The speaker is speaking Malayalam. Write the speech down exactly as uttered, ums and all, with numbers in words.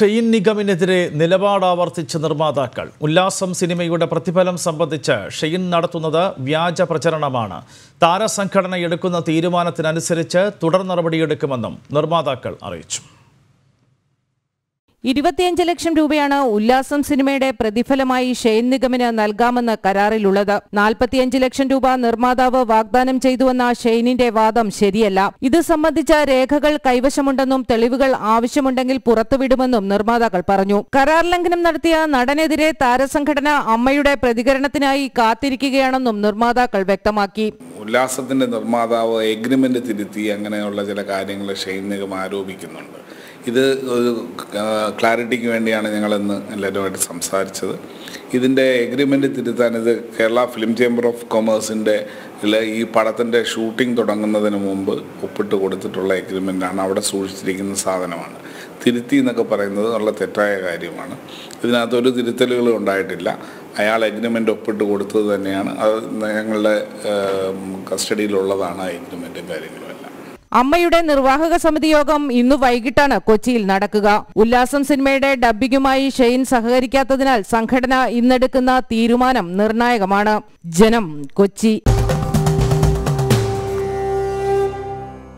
ഷെയ്ൻ നിഗമിനെതിരെ നിലപാട് ആവർത്തിച്ച നിർമ്മാതാക്കൾ ഉല്ലാസം സിനിമയുടെ പ്രതിഫലം സംബന്ധിച്ച് ഷെയ്ൻ നടത്തുന്നത് വ്യാജ പ്രചരണമാണ്. താരസംഘടന എടുക്കുന്ന തീരുമാനത്തിനനുസരിച്ച് തുടർ നടപടിയെടുക്കുമെന്നും നിർമ്മാതാക്കൾ അറിയിച്ചു. ഇരുപത്തിയഞ്ച് ലക്ഷം രൂപയാണ് ഉല്ലാസം സിനിമയുടെ പ്രതിഫലമായി ഷെയ്ൻ നിഗമിന് നൽകാമെന്ന് കരാറിലുള്ളത്. നാൽപ്പത്തിയഞ്ച് ലക്ഷം രൂപ നിർമ്മാതാവ് വാഗ്ദാനം ചെയ്തുവെന്ന ഷെയ്നിന്റെ വാദം ശരിയല്ല. ഇത് സംബന്ധിച്ച രേഖകൾ കൈവശമുണ്ടെന്നും തെളിവുകൾ ആവശ്യമുണ്ടെങ്കിൽ പുറത്തുവിടുമെന്നും നിർമ്മാതാക്കൾ പറഞ്ഞു. കരാർ ലംഘനം നടത്തിയ നടനെതിരെ താരസംഘടന അമ്മയുടെ പ്രതികരണത്തിനായി കാത്തിരിക്കുകയാണെന്നും നിർമ്മാതാക്കൾ വ്യക്തമാക്കി. ഉല്ലാസത്തിന്റെ നിർമ്മാതാവ് എഗ്രിമെന്റ് തിരുത്തി അങ്ങനെയുള്ള ചില കാര്യങ്ങൾ ഷെയ്ൻ നിഗം ആരോപിക്കുന്നുണ്ട്. ഇത് ഒരു ക്ലാരിറ്റിക്ക് വേണ്ടിയാണ് ഞങ്ങളിന്ന് എല്ലാവരുമായിട്ട് സംസാരിച്ചത്. ഇതിൻ്റെ എഗ്രിമെൻ്റ് തിരുത്താൻ ഇത് കേരള ഫിലിം ചേംബർ ഓഫ് കൊമേഴ്സിൻ്റെ ഈ പടത്തിൻ്റെ ഷൂട്ടിംഗ് തുടങ്ങുന്നതിന് മുമ്പ് ഒപ്പിട്ട് കൊടുത്തിട്ടുള്ള എഗ്രിമെൻ്റാണ്. അവിടെ സൂക്ഷിച്ചിരിക്കുന്ന സാധനമാണ്. തിരുത്തി എന്നൊക്കെ പറയുന്നത് നല്ല തെറ്റായ കാര്യമാണ്. ഇതിനകത്തൊരു തിരുത്തലുകളും ഉണ്ടായിട്ടില്ല. അയാൾ എഗ്രിമെൻ്റ് ഒപ്പിട്ട് കൊടുത്തത് തന്നെയാണ്. അത് ഞങ്ങളുടെ കസ്റ്റഡിയിലുള്ളതാണ് ആ എഗ്രിമെൻറ്റും കാര്യങ്ങളുമെല്ലാം. അമ്മയുടെ നിർവാഹക സമിതി യോഗം ഇന്നു വൈകിട്ടാണ് കൊച്ചിയിൽ നടക്കുക. ഉല്ലാസം സിനിമയുടെ ഡബ്ബിങ്ങുമായി ഷെയ്ൻ സഹകരിക്കാത്തതിനാൽ സംഘടന ഇന്നെടുക്കുന്ന തീരുമാനം നിർണായകമാണ്. ജനം കൊച്ചി.